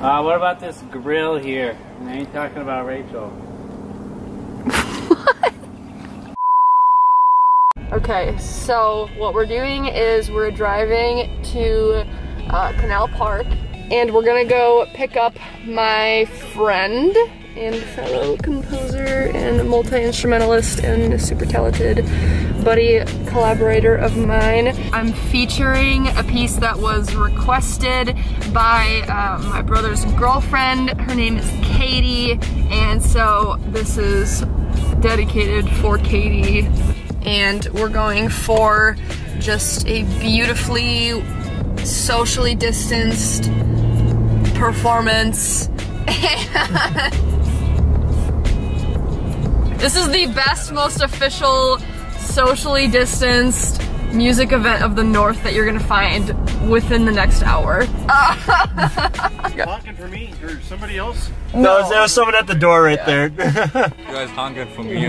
What about this grill here? Now you're talking about Rachel. What? Okay, so what we're doing is we're driving to Canal Park, and we're gonna go pick up my friend and fellow composer and multi-instrumentalist and super talented buddy collaborator of mine. I'm featuring a piece that was requested by my brother's girlfriend. Her name is Katie, and so this is dedicated for Katie, and we're going for just a beautifully socially distanced performance. This is the best, most official, socially distanced music event of the North that you're gonna find within the next hour. Honking for me or somebody else? No, there was someone at the door right there. You guys honking for me.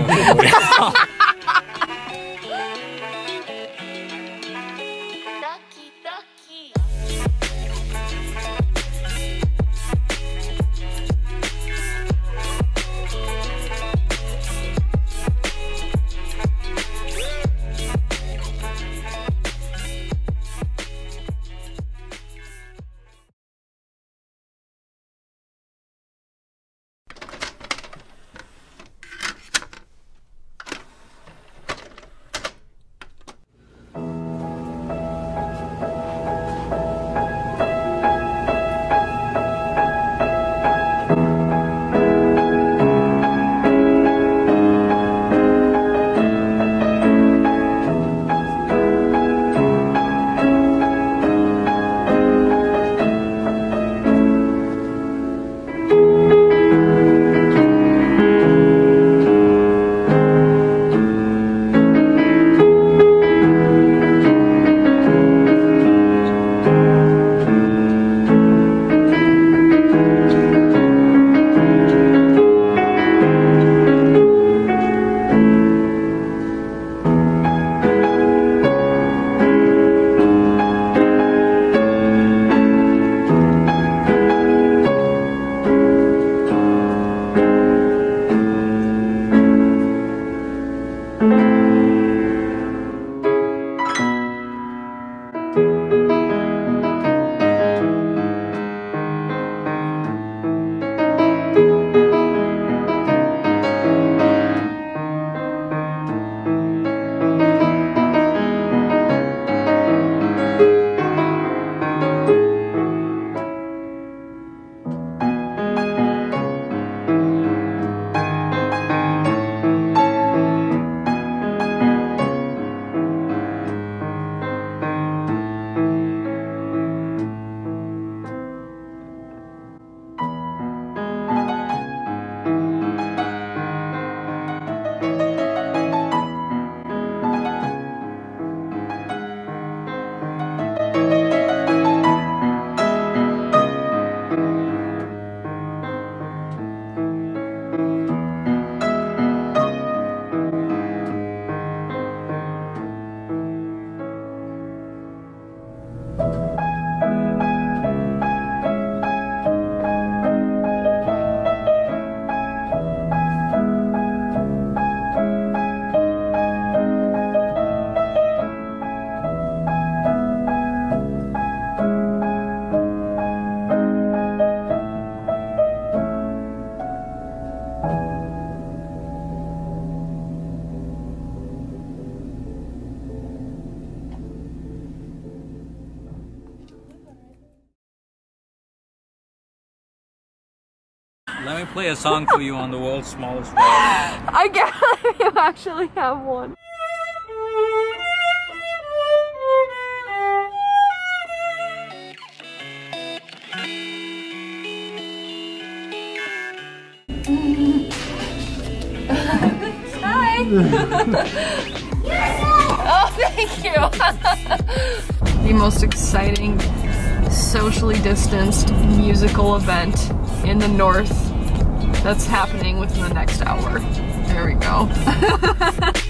Let me play a song for you on the world's smallest world. I guess you actually have one. Hi! Oh, thank you! The most exciting, socially distanced musical event in the North that's happening within the next hour. There we go.